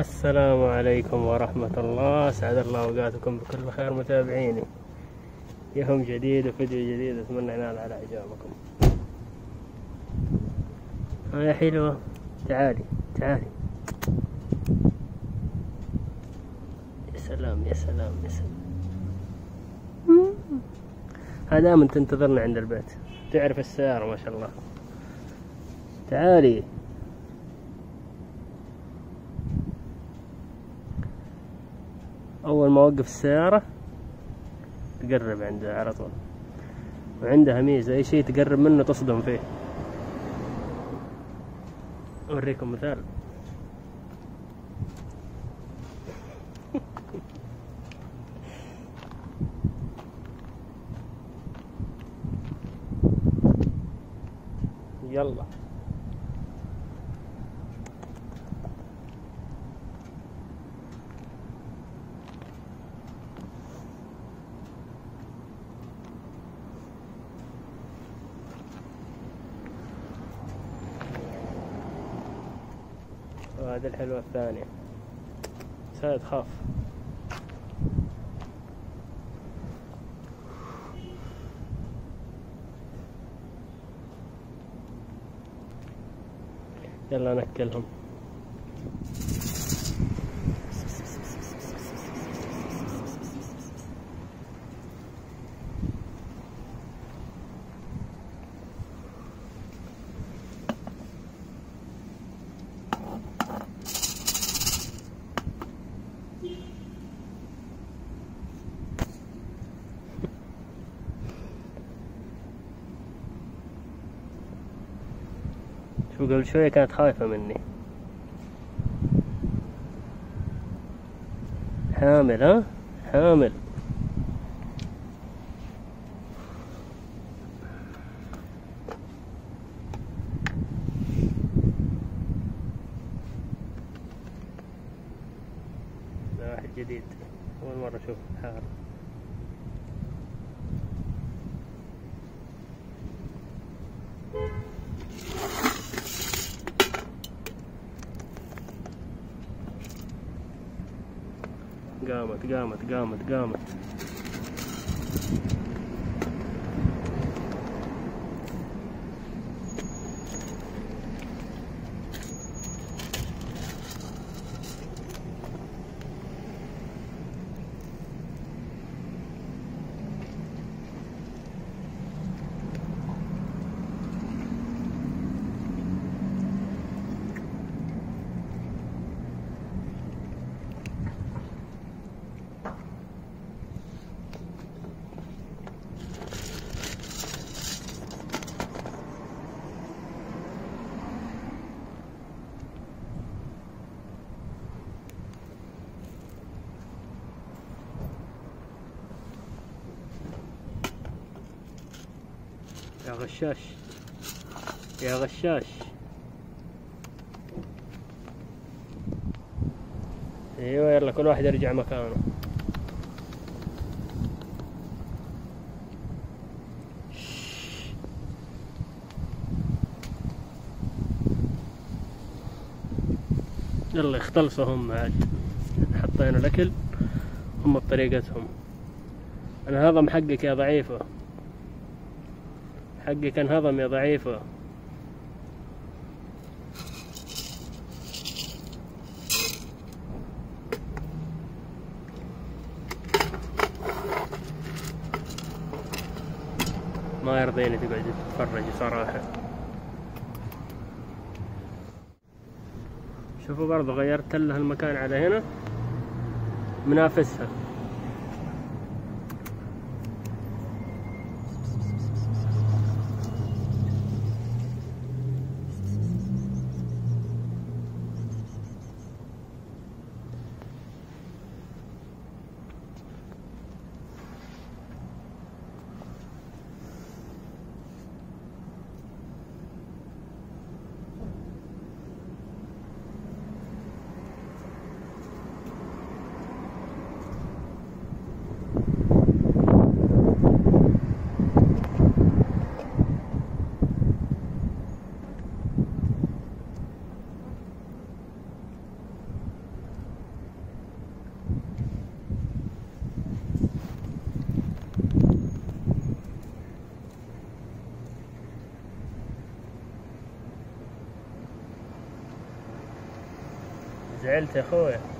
السلام عليكم ورحمة الله، سعد الله اوقاتكم بكل خير متابعيني. يوم جديد وفيديو جديد، اتمنى ينال على اعجابكم. هاي حلوة، تعالي تعالي. يا سلام يا سلام يا سلام، ها دائما تنتظرنا عند البيت، تعرف السيارة ما شاء الله. تعالي اول ما اوقف السيارة تقرب عندها على طول، وعندها ميزة اي شيء تقرب منه تصدم فيه. اوريكم مثال. يلا هذه الحلوة الثانية. سعد خاف. يلا نأكلهم. قبل شوية كانت خايفة مني. حامل، ها حامل. هذا واحد جديد، أول مرة أشوف حامل. قامت قامت قامت قامت. يا غشاش يا غشاش، ايوه يلا كل واحد يرجع مكانه. يلا اختلصوا هم، عاد حطينا الاكل هم بطريقتهم. انا هضم حقك يا ضعيفة، حقك انهضم يا ضعيفة. ما يرضيني تقعد تتفرج صراحة. شوفوا برضو غيرت لها المكان على هنا منافسها. زعلت يا اخويا.